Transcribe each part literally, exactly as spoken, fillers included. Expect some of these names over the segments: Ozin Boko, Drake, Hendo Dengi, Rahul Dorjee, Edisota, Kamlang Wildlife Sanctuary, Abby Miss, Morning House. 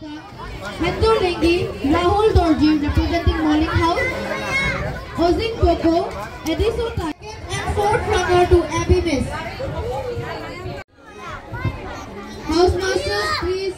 Hendo Dengi, Rahul Dorjee representing Morning House, Ozin Boko, Edisota, and fourth runner to Abby Miss. House Masters, please.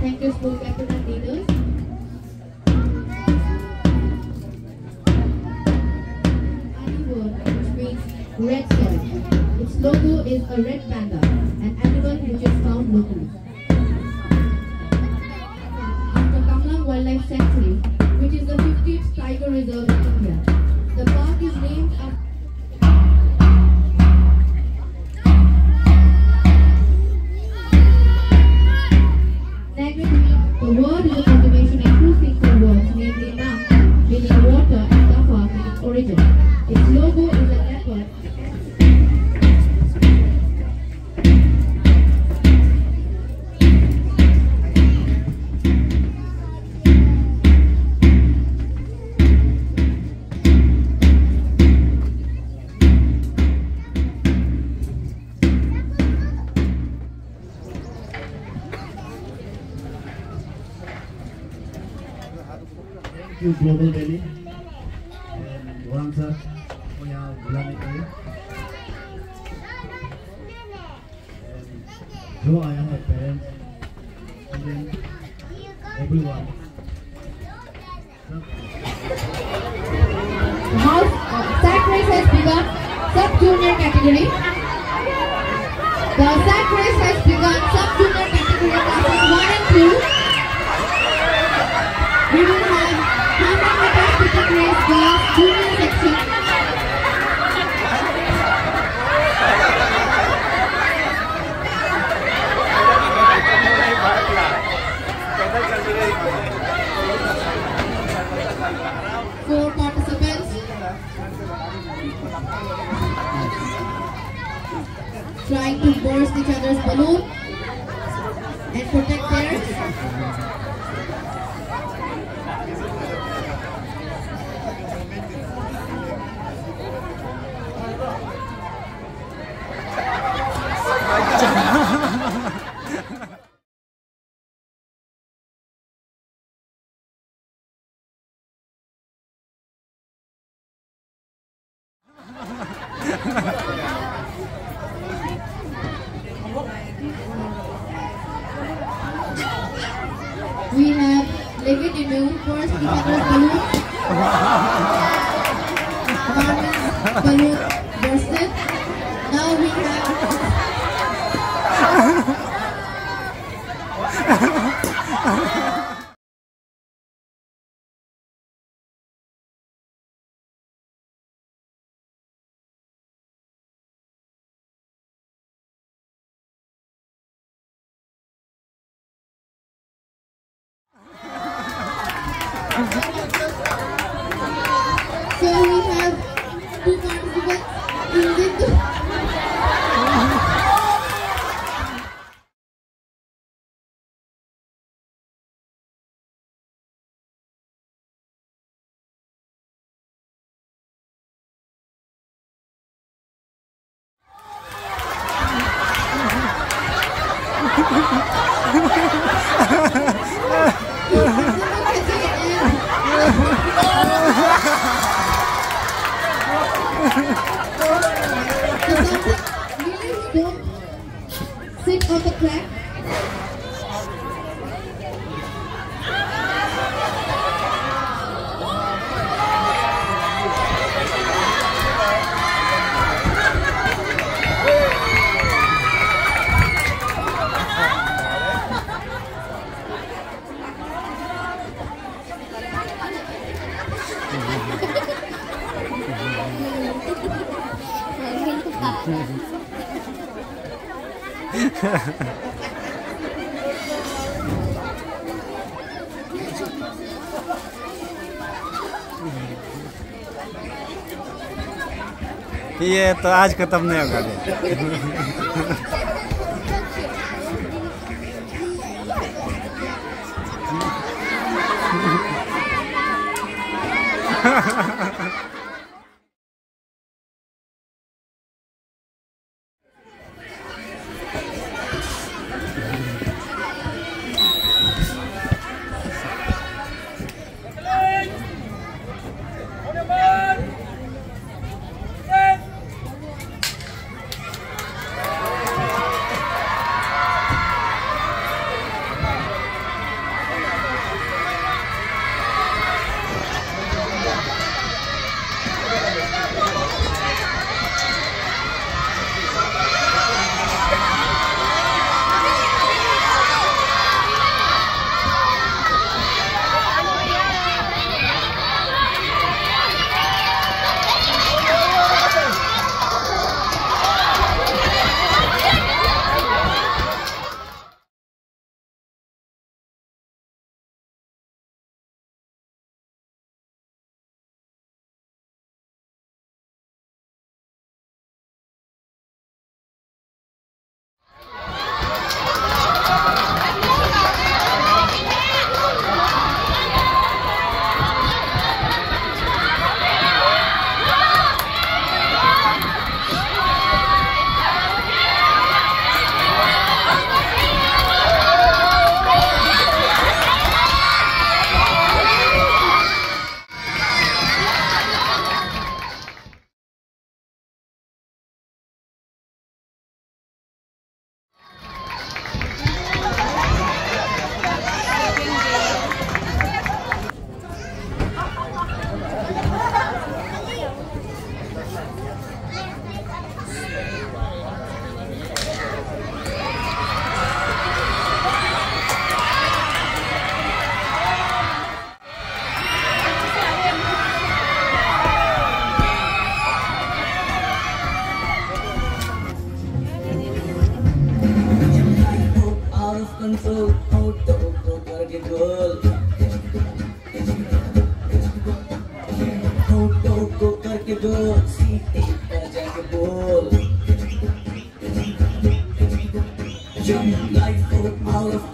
Thank you, school captain leaders. Animal, which means red soil. Its logo is a red panda, an animal which is found locally. The Kamlang Wildlife Sanctuary, which is the fiftieth tiger reserve in India. The park is named after the word is a cultivation in two single words, namely na, meaning water, and tafa, meaning origin. Its logo is a leopard. Thank you, Global Delhi, and Warang sir for your bulani today. And I am my parents, and then everyone. The house uh, sack race has begun, sub junior category. The sack race has begun, sub junior category classes one and two. We will have girls, junior section. Four participants. Trying to burst each other's balloon and protect theirs. Ha ha ha. Lebih didung kurus kita terus dulu. Banyak berset. Now we have. So we have two participants in this. Sit on the track. ये तो आज खत्म नहीं होगा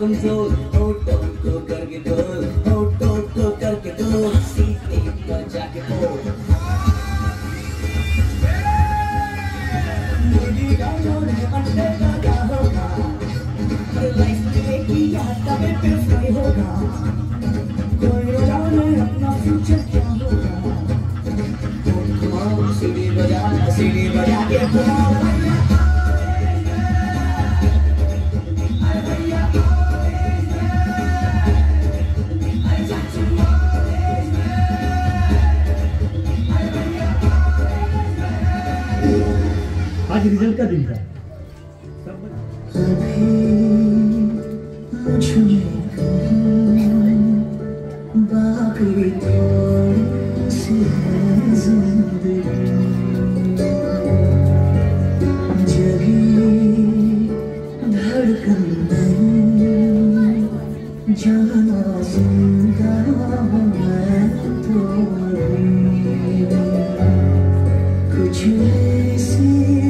Control, oh don't go karke dol, oh don't go karke dol, seedhe baja ke bol. Meri gaayo ne bande laga hoga, par life mein ki yaad kabhi phir nahi hoga. Koi jaane apna future kya hoga. Don't go seedhe baja, seedhe baja ke bol. I आज result का दिन था Ini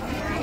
kan